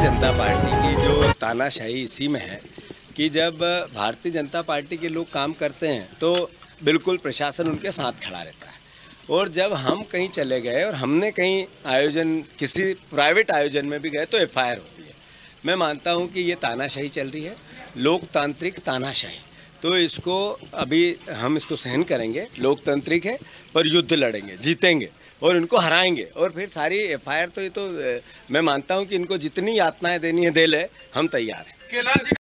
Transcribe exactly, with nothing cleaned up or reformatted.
Bharatiya Janata party की जो तानाशाही इसी में है कि जब भारतीय जनता पार्टी के लोग काम करते हैं तो बिल्कुल प्रशासन उनके साथ खड़ा रहता है, और जब हम कहीं चले गए और हमने कहीं आयोजन किसी प्राइवेट आयोजन में भी गए तो एफ आई आर होती है। मैं मानता हूं कि ये तानाशाही चल रही है, लोकतांत्रिक तानाशाही, तो इसको अभी हम इसको सहन करेंगे। लोकतांत्रिक है पर युद्ध लड़ेंगे, जीतेंगे और इनको हराएंगे, और फिर सारी एफ आई आर तो ये तो मैं मानता हूँ कि इनको जितनी यातनाएं देनी है दे ले, हम तैयार हैं।